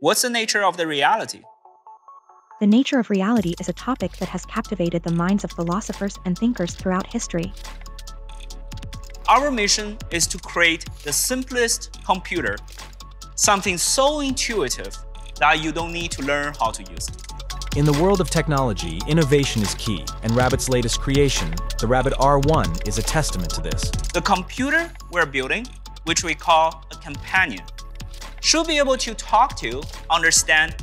What's the nature of the reality? The nature of reality is a topic that has captivated the minds of philosophers and thinkers throughout history. Our mission is to create the simplest computer, something so intuitive that you don't need to learn how to use it. In the world of technology, innovation is key, and Rabbit's latest creation, the Rabbit R1, is a testament to this. The computer we're building, which we call a companion, should be able to talk to, understand,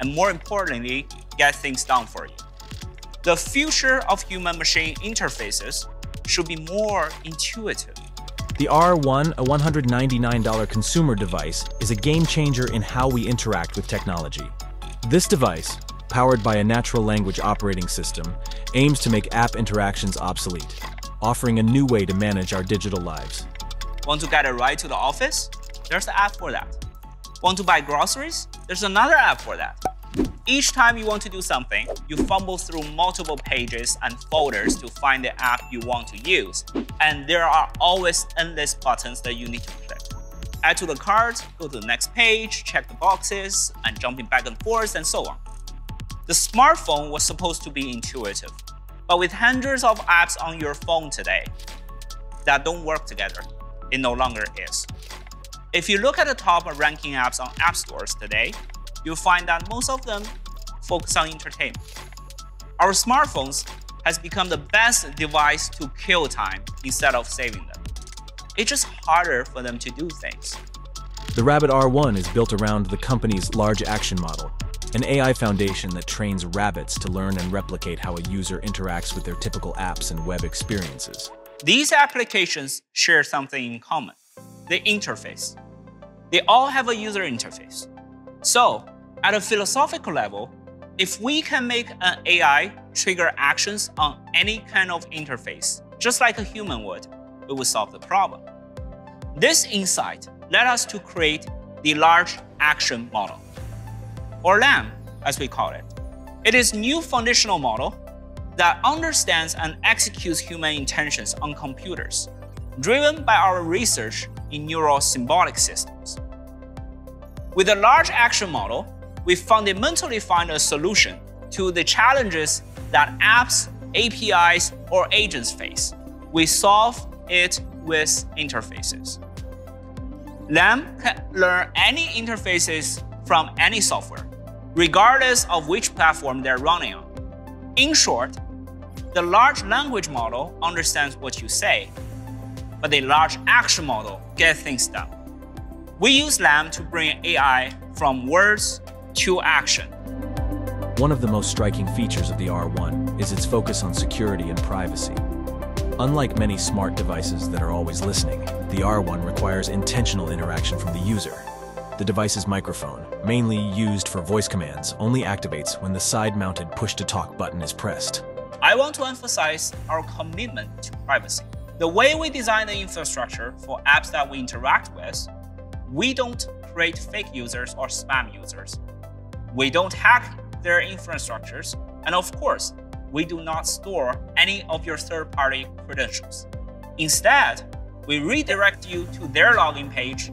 and more importantly, get things done for you. The future of human-machine interfaces should be more intuitive. The R1, a $199 consumer device, is a game changer in how we interact with technology. This device, powered by a natural language operating system, aims to make app interactions obsolete, offering a new way to manage our digital lives. Want to get a ride to the office? There's an app for that. Want to buy groceries? There's another app for that. Each time you want to do something, you fumble through multiple pages and folders to find the app you want to use, and there are always endless buttons that you need to click. Add to the cart, go to the next page, check the boxes, and jumping back and forth, and so on. The smartphone was supposed to be intuitive, but with hundreds of apps on your phone today that don't work together, it no longer is. If you look at the top ranking apps on app stores today, you'll find that most of them focus on entertainment. Our smartphones has become the best device to kill time instead of saving them. It's just harder for them to do things. The Rabbit R1 is built around the company's Large Action Model, an AI foundation that trains rabbits to learn and replicate how a user interacts with their typical apps and web experiences. These applications share something in common: the interface. They all have a user interface. So, at a philosophical level, if we can make an AI trigger actions on any kind of interface, just like a human would, we will solve the problem. This insight led us to create the Large Action Model, or LAM, as we call it. It is a new foundational model that understands and executes human intentions on computers, driven by our research in neural symbolic systems. With a Large Action Model, we fundamentally find a solution to the challenges that apps, APIs, or agents face. We solve it with interfaces. LAM can learn any interfaces from any software, regardless of which platform they're running on. In short, the large language model understands what you say, but the Large Action Model gets things done. We use LAM to bring AI from words to action. One of the most striking features of the R1 is its focus on security and privacy. Unlike many smart devices that are always listening, the R1 requires intentional interaction from the user. The device's microphone, mainly used for voice commands, only activates when the side-mounted push-to-talk button is pressed. I want to emphasize our commitment to privacy. The way we design the infrastructure for apps that we interact with, we don't create fake users or spam users. We don't hack their infrastructures, and of course, we do not store any of your third-party credentials. Instead, we redirect you to their login page.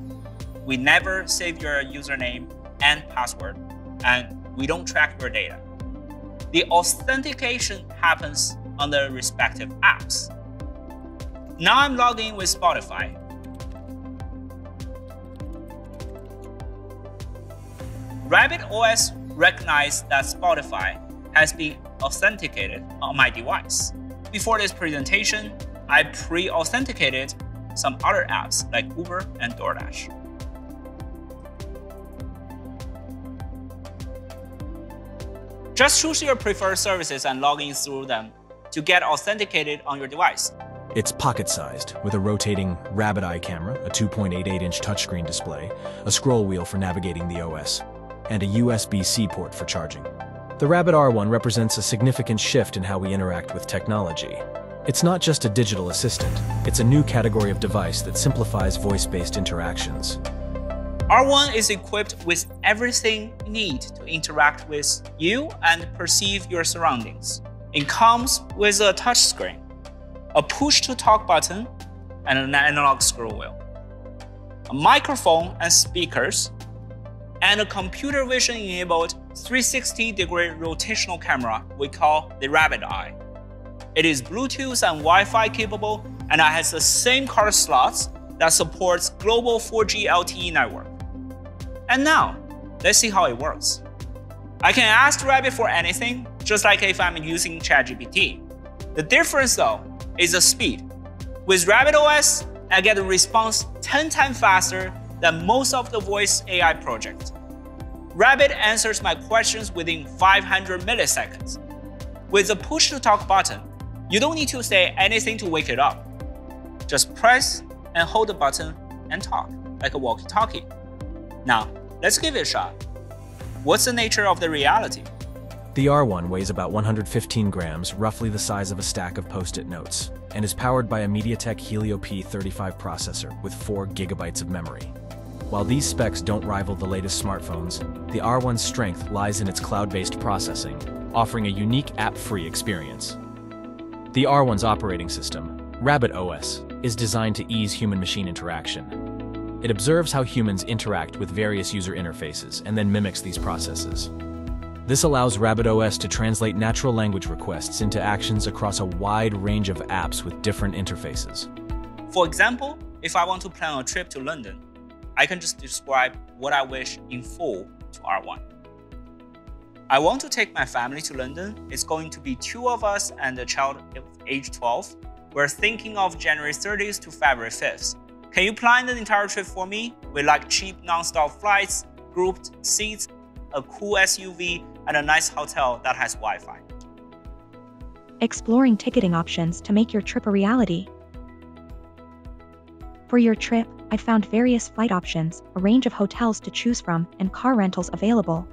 We never save your username and password, and we don't track your data. The authentication happens on the respective apps. Now I'm logged in with Spotify. Rabbit OS recognizes that Spotify has been authenticated on my device. Before this presentation, I pre-authenticated some other apps like Uber and DoorDash. Just choose your preferred services and log in through them to get authenticated on your device. It's pocket-sized, with a rotating rabbit eye camera, a 2.88-inch touchscreen display, a scroll wheel for navigating the OS, and a USB-C port for charging. The Rabbit R1 represents a significant shift in how we interact with technology. It's not just a digital assistant. It's a new category of device that simplifies voice-based interactions. R1 is equipped with everything you need to interact with you and perceive your surroundings. It comes with a touchscreen, a push-to-talk button, and an analog scroll wheel, a microphone and speakers, and a computer vision-enabled 360-degree rotational camera we call the Rabbit Eye. It is Bluetooth and Wi-Fi capable, and it has the same card slots that supports global 4G LTE network. And now, let's see how it works. I can ask Rabbit for anything, just like if I'm using ChatGPT. The difference, though, is the speed. With Rabbit OS, I get a response 10 times faster than most of the voice AI projects. Rabbit answers my questions within 500 milliseconds. With the push-to-talk button, you don't need to say anything to wake it up. Just press and hold the button and talk, like a walkie-talkie. Now, let's give it a shot. What's the nature of the reality? The R1 weighs about 115 grams, roughly the size of a stack of Post-it notes, and is powered by a MediaTek Helio P35 processor with 4 GB of memory. While these specs don't rival the latest smartphones, the R1's strength lies in its cloud-based processing, offering a unique app-free experience. The R1's operating system, Rabbit OS, is designed to ease human-machine interaction. It observes how humans interact with various user interfaces and then mimics these processes. This allows Rabbit OS to translate natural language requests into actions across a wide range of apps with different interfaces. For example, if I want to plan a trip to London, I can just describe what I wish in full to R1. I want to take my family to London. It's going to be 2 of us and a child age 12. We're thinking of January 30th to February 5th. Can you plan the entire trip for me? We like cheap, non-stop flights, grouped seats, a cool SUV, and a nice hotel that has Wi-Fi. Exploring ticketing options to make your trip a reality. For your trip, I found various flight options, a range of hotels to choose from, and car rentals available.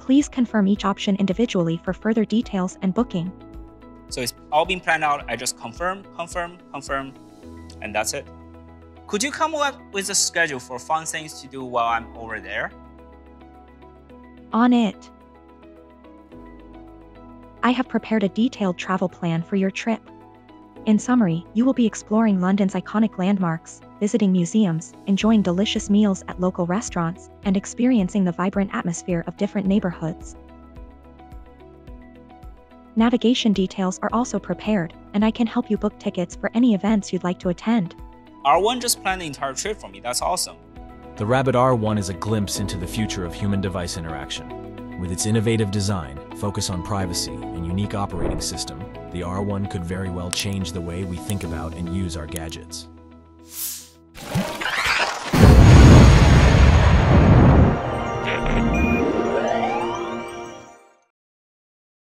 Please confirm each option individually for further details and booking. So it's all been planned out. I just confirm, and that's it. Could you come up with a schedule for fun things to do while I'm over there? On it. I have prepared a detailed travel plan for your trip. In summary, you will be exploring London's iconic landmarks, visiting museums, enjoying delicious meals at local restaurants, and experiencing the vibrant atmosphere of different neighborhoods. Navigation details are also prepared, and I can help you book tickets for any events you'd like to attend. R1 just planned the entire trip for me. That's awesome. The Rabbit R1 is a glimpse into the future of human-device interaction. With its innovative design, focus on privacy, and unique operating system, the R1 could very well change the way we think about and use our gadgets.